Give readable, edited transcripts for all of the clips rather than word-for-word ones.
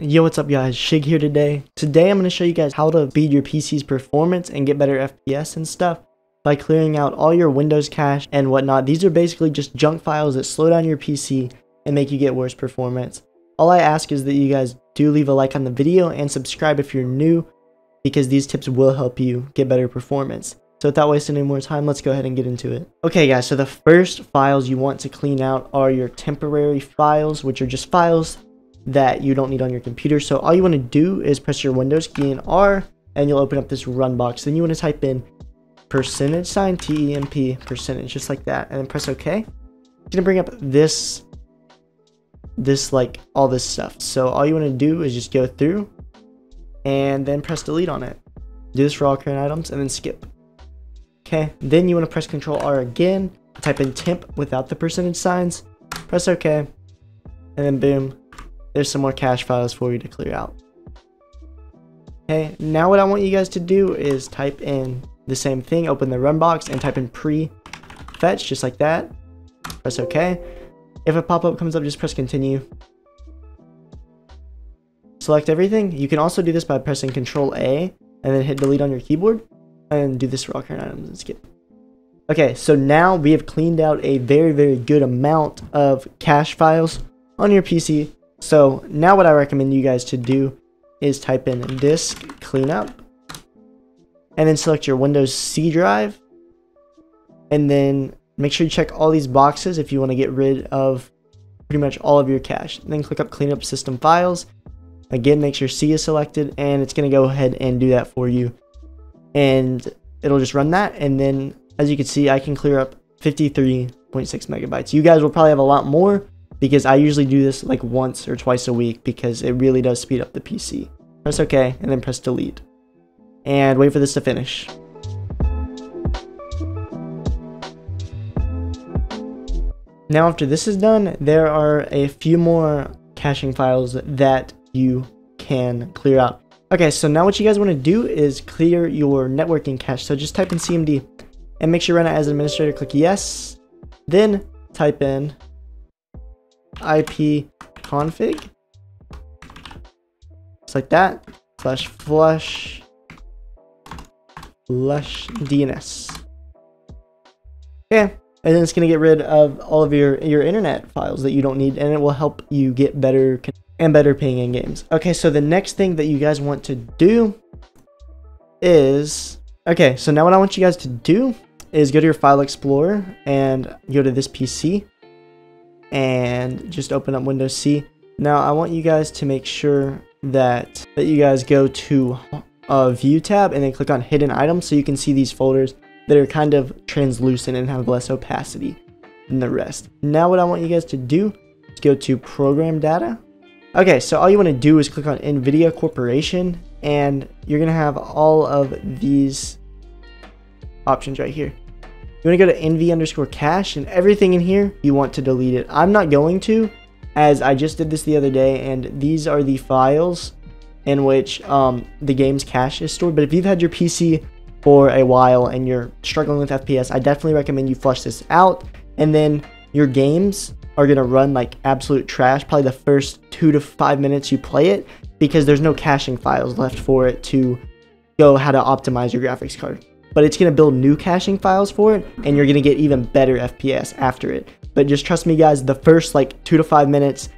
Yo, what's up guys, Shig here today. Today I'm going to show you guys how to beat your PC's performance and get better FPS and stuff by clearing out all your Windows cache and whatnot. These are basically just junk files that slow down your PC and make you get worse performance. All I ask is that you guys do leave a like on the video and subscribe if you're new, because these tips will help you get better performance. So without wasting any more time, let's go ahead and get into it. Okay guys, so the first files you want to clean out are your temporary files, which are just files that you don't need on your computer. So all you want to do is press your Windows key and R, and you'll open up this run box. Then you want to type in %temp, %, just like that, and then press OK. It's gonna bring up this like all this stuff. So all you want to do is just go through and then press delete on it. Do this for all current items and then skip. Okay, then you want to press Control R again, type in temp without the %, press OK, and then boom, there's some more cache files for you to clear out. Okay, now what I want you guys to do is type in the same thing, open the run box and type in prefetch, just like that, press OK. If a pop-up comes up, just press continue. Select everything. You can also do this by pressing Control A and then hit delete on your keyboard, and do this for all current items and skip. Okay, so now we have cleaned out a very good amount of cache files on your PC. So now what I recommend you guys to do is type in disk cleanup and then select your Windows C drive, and then make sure you check all these boxes if you want to get rid of pretty much all of your cache. And then click up cleanup system files. Again, make sure C is selected, and it's going to go ahead and do that for you, and it'll just run that. And then as you can see, I can clear up 53.6 megabytes. You guys will probably have a lot more, because I usually do this like once or twice a week, because it really does speed up the PC. Press OK and then press delete and wait for this to finish. Now after this is done, there are a few more caching files that you can clear out. Okay, so now what you guys want to do is clear your networking cache. So just type in CMD and make sure you run it as administrator, click yes, then type in ipconfig, just like that, /flush DNS. Okay, and then it's going to get rid of all of your internet files that you don't need, and it will help you get better and better ping in games. Okay, so the next thing that you guys want to do is, okay, so now what I want you guys to do is go to your file explorer and go to this PC and just open up Windows C. Now I want you guys to make sure that you guys go to a view tab and then click on hidden items, so you can see these folders that are kind of translucent and have less opacity than the rest. Now what I want you guys to do is go to program data. Okay, so all you want to do is click on NVIDIA Corporation, and you're going to have all of these options right here. You want to go to NV_cache, and everything in here, you want to delete it. I'm not going to, as I just did this the other day, and these are the files in which the game's cache is stored. But if you've had your PC for a while and you're struggling with FPS, I definitely recommend you flush this out, and then your games are going to run like absolute trash probably the first 2 to 5 minutes you play it, because there's no caching files left for it to go how to optimize your graphics card. But it's going to build new caching files for it, and you're going to get even better FPS after it. But just trust me guys, the first like 2 to 5 minutes,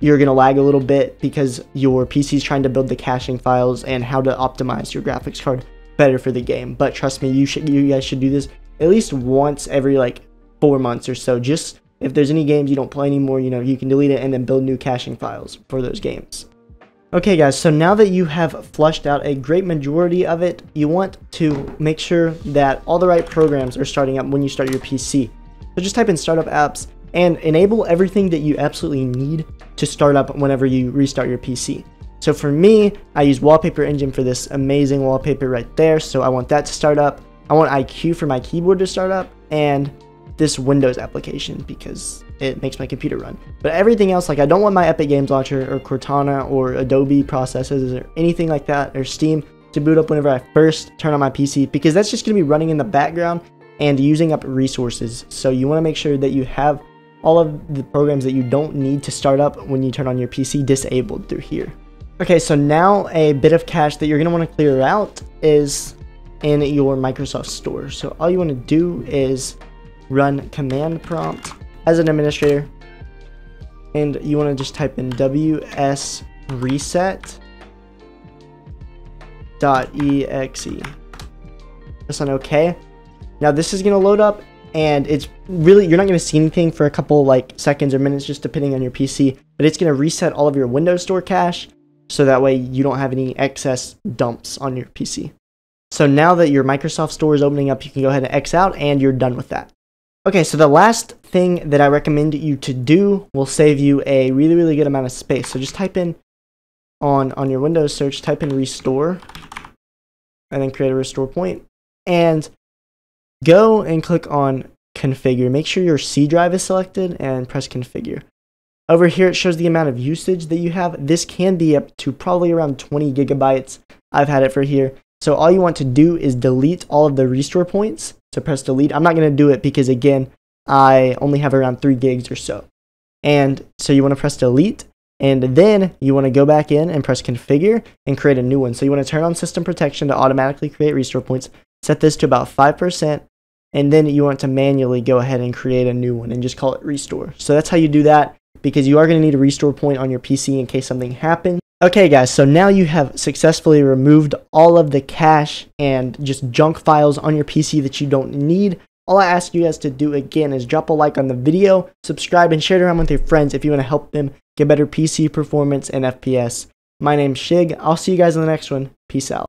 you're going to lag a little bit because your PC's trying to build the caching files and how to optimize your graphics card better for the game. But trust me, you guys should do this at least once every like 4 months or so. Just if there's any games you don't play anymore, you know, you can delete it and then build new caching files for those games. Okay guys, so now that you have flushed out a great majority of it, you want to make sure that all the right programs are starting up when you start your PC. So just type in startup apps and enable everything that you absolutely need to start up whenever you restart your PC. So for me, I use Wallpaper Engine for this amazing wallpaper right there. So I want that to start up. I want IQ for my keyboard to start up, and this Windows application because it makes my computer run. But everything else, like I don't want my Epic Games Launcher or Cortana or Adobe processors or anything like that, or Steam, to boot up whenever I first turn on my PC, because that's just going to be running in the background and using up resources. So you want to make sure that you have all of the programs that you don't need to start up when you turn on your PC disabled through here. Okay, so now a bit of cache that you're going to want to clear out is in your Microsoft Store. So all you want to do is run command prompt as an administrator, and you want to just type in WSReset.exe. Press on OK. Now this is going to load up, and it's really, you're not going to see anything for a couple like seconds or minutes, just depending on your PC, but it's going to reset all of your Windows Store cache, so that way you don't have any excess dumps on your PC. So now that your Microsoft Store is opening up, you can go ahead and X out, and you're done with that. Okay, so the last thing that I recommend you to do will save you a really, really good amount of space. So just type in, on your Windows search, type in restore, and then create a restore point, and go and click on configure. Make sure your C drive is selected and press configure. Over here, it shows the amount of usage that you have. This can be up to probably around 20 gigabytes. I've had it for here. So all you want to do is delete all of the restore points. So press delete. I'm not going to do it because, again, I only have around 3 gigs or so. And so you want to press delete. And then you want to go back in and press configure and create a new one. So you want to turn on system protection to automatically create restore points. Set this to about 5%. And then you want to manually go ahead and create a new one and just call it restore. So that's how you do that, because you are going to need a restore point on your PC in case something happens. Okay guys, so now you have successfully removed all of the cache and just junk files on your PC that you don't need. All I ask you guys to do again is drop a like on the video, subscribe, and share it around with your friends if you want to help them get better PC performance and FPS. My name's Shig. I'll see you guys in the next one. Peace out.